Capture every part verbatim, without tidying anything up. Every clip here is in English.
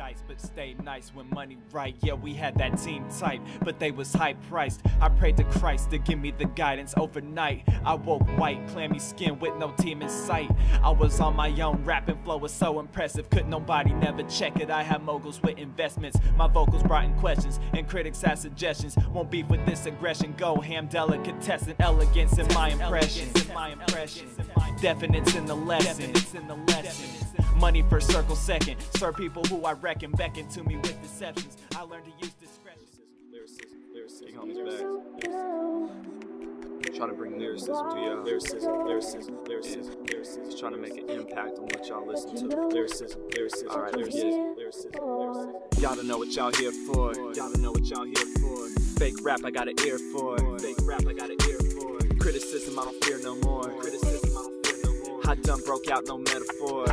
dice, but stay nice when money right. Yeah, we had that team type, but they was high priced. I prayed to Christ to give me the guidance overnight. I woke white, clammy skin with no team in sight. I was on my own, rapping flow was so impressive. Could nobody never check it? I had moguls with investments. My vocals brought in questions, and critics had suggestions. Won't beef with this aggression. Go ham, delicatessen, elegance in my impression. Definite in the lesson. Money first, circle second. Serve people who I reckon beckon to me with deceptions. I learned to use discretion. Lyricism, lyricism, King Homie's back. Lyricism. I'm trying to bring lyricism to y'all. Lyricism, lyricism, lyricism, lyricism. Just trying to make an impact on what y'all listen to. Lyricism, lyricism, all right, lyricism, lyricism, lyricism. Y'all don't know what y'all here for. Y'all don't know what y'all here for. Fake rap, I got an ear for. Fake rap, I got an ear for. Criticism, I don't fear no more. Criticism, I don't fear no more. I done broke out, no metaphor.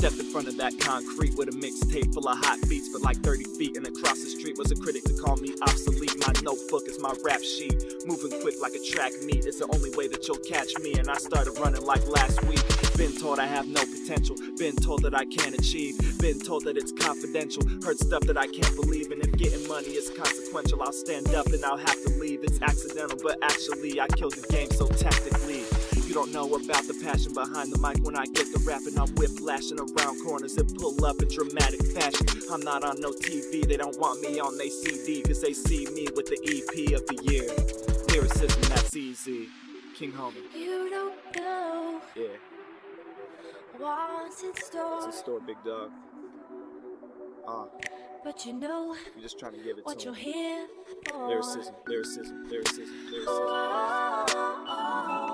Stepped in front of that concrete with a mixtape full of hot beats, but like thirty feet and across the street was a critic to call me obsolete. My notebook is my rap sheet, moving quick like a track meet. It's the only way that you'll catch me, and I started running like last week. Been told I have no potential, been told that I can't achieve, been told that it's confidential, heard stuff that I can't believe, and if getting money is consequential, I'll stand up and I'll have to leave. It's accidental, but actually I killed the game so tactically. You don't know about the passion behind the mic when I get to rapping. I'm whiplashing around corners and pull up in dramatic fashion. I'm not on no T V, they don't want me on they C D, cause they see me with the E P of the year. Lyricism, that's easy. King Homie. You don't know. Yeah. What's in store? What's in store, big dog? Uh. But you know. You're just trying to give it what to you're him. Here for. Lyricism, lyricism, lyricism, lyricism. Oh, oh, oh.